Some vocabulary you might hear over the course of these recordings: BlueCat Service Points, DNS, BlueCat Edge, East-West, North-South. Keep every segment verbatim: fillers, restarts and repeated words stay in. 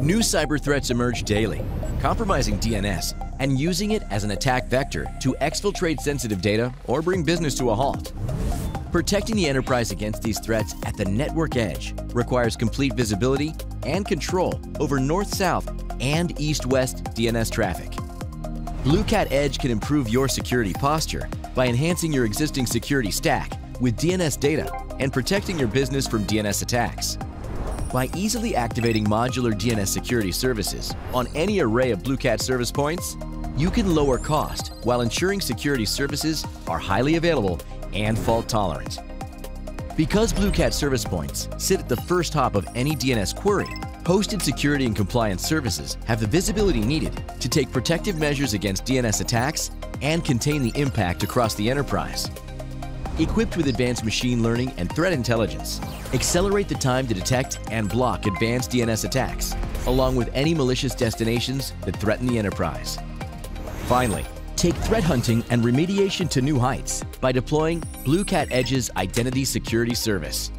New cyber threats emerge daily, compromising D N S and using it as an attack vector to exfiltrate sensitive data or bring business to a halt. Protecting the enterprise against these threats at the network edge requires complete visibility and control over North-South and East-West D N S traffic. BlueCat Edge can improve your security posture by enhancing your existing security stack with D N S data and protecting your business from D N S attacks. By easily activating modular D N S security services on any array of BlueCat service points, you can lower cost while ensuring security services are highly available and fault-tolerant. Because BlueCat service points sit at the first hop of any D N S query, hosted security and compliance services have the visibility needed to take protective measures against D N S attacks and contain the impact across the enterprise. Equipped with advanced machine learning and threat intelligence, accelerate the time to detect and block advanced D N S attacks, along with any malicious destinations that threaten the enterprise. Finally, take threat hunting and remediation to new heights by deploying BlueCat Edge's Identity Security Service.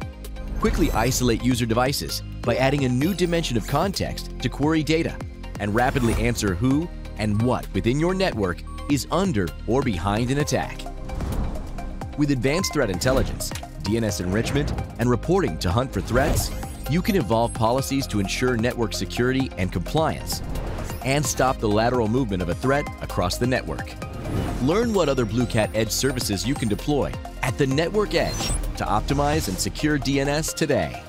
Quickly isolate user devices by adding a new dimension of context to query data and rapidly answer who and what within your network is under or behind an attack. With advanced threat intelligence, D N S enrichment, and reporting to hunt for threats, you can evolve policies to ensure network security and compliance, and stop the lateral movement of a threat across the network. Learn what other BlueCat Edge services you can deploy at the network edge to optimize and secure D N S today.